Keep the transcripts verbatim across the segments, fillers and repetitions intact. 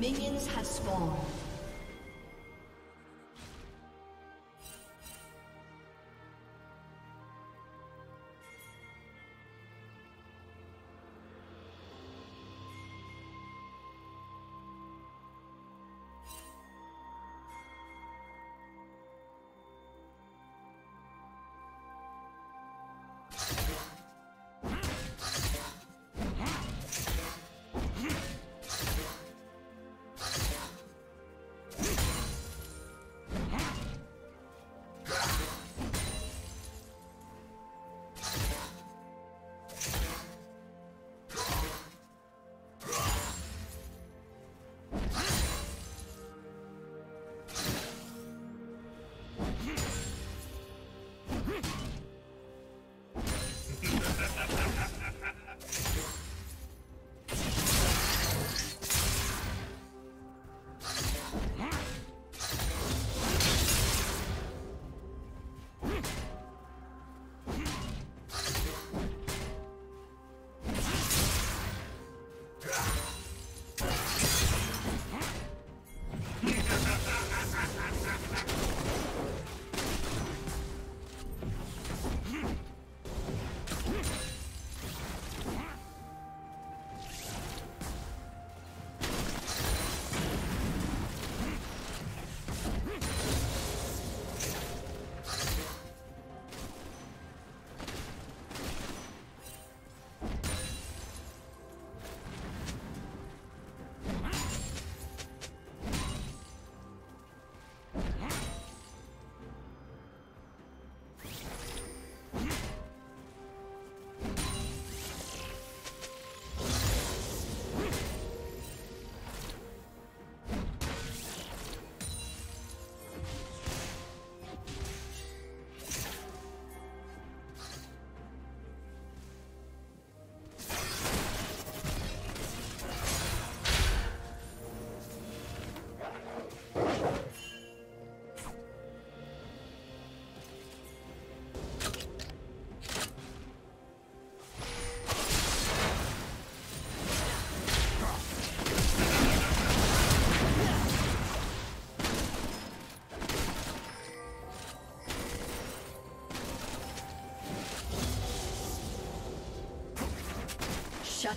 Minions have spawned. Shut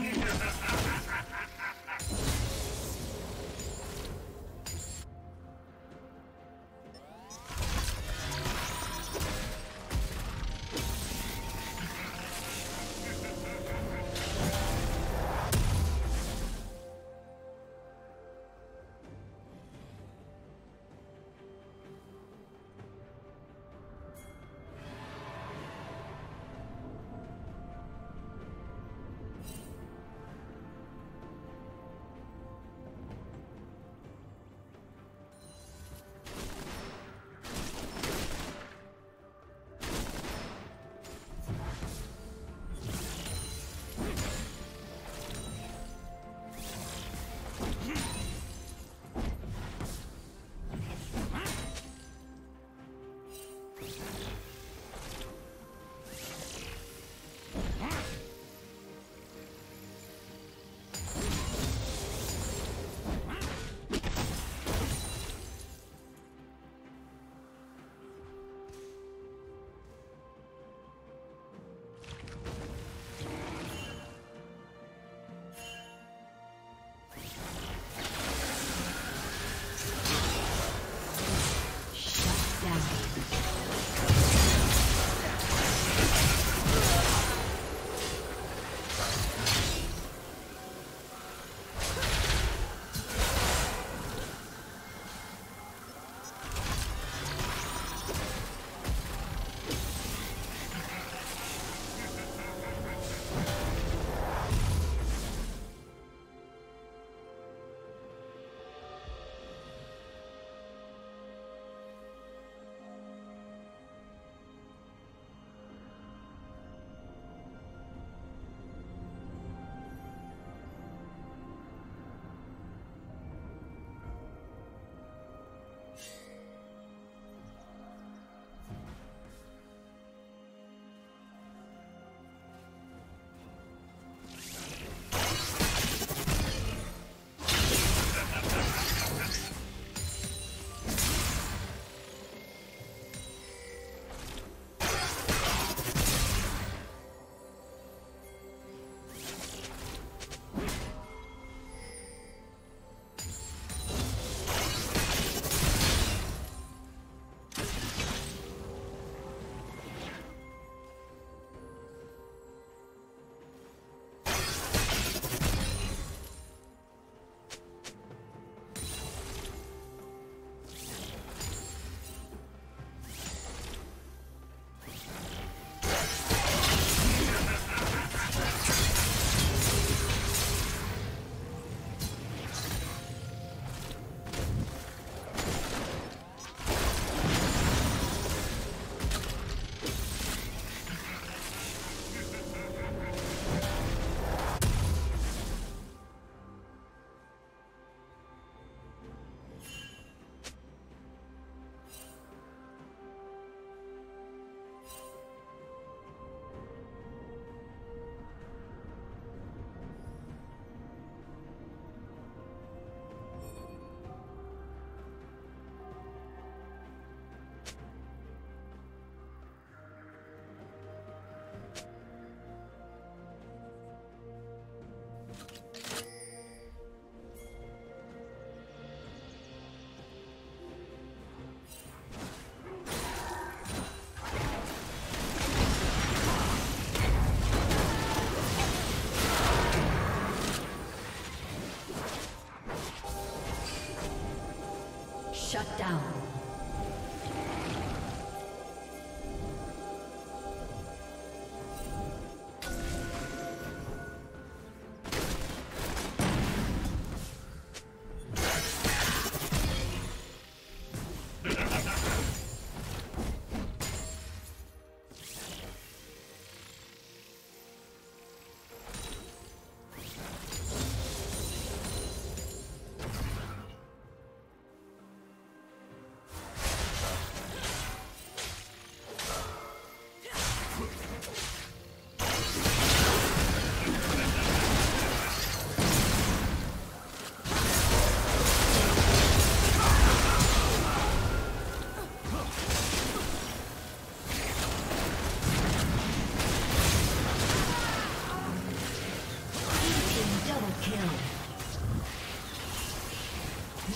Ha ha ha!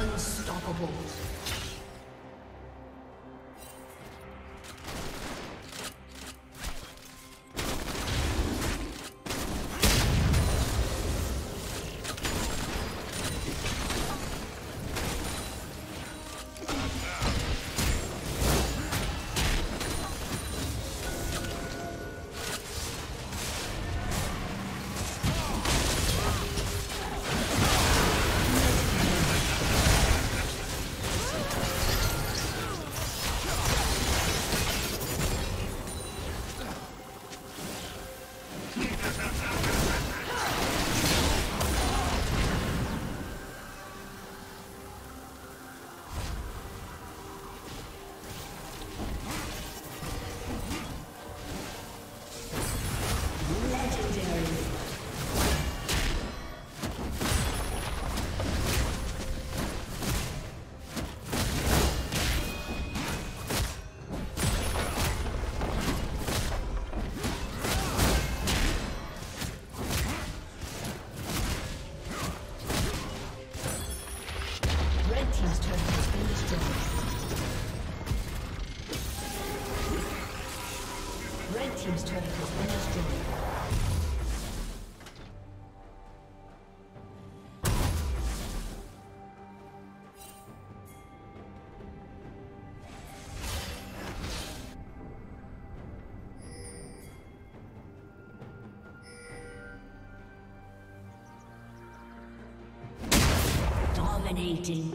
Unstoppable. Team's turret has been destroyed. Dominating.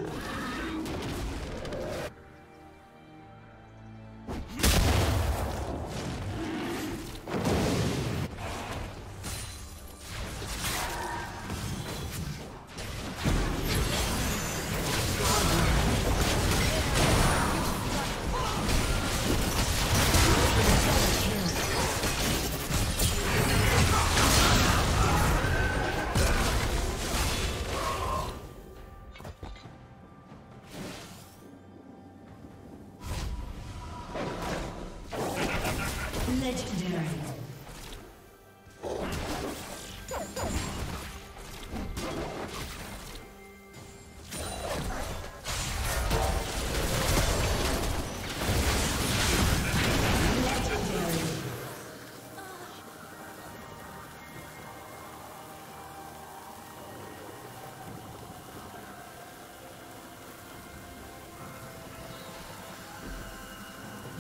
Legendary.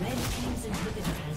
Red team's inhibitor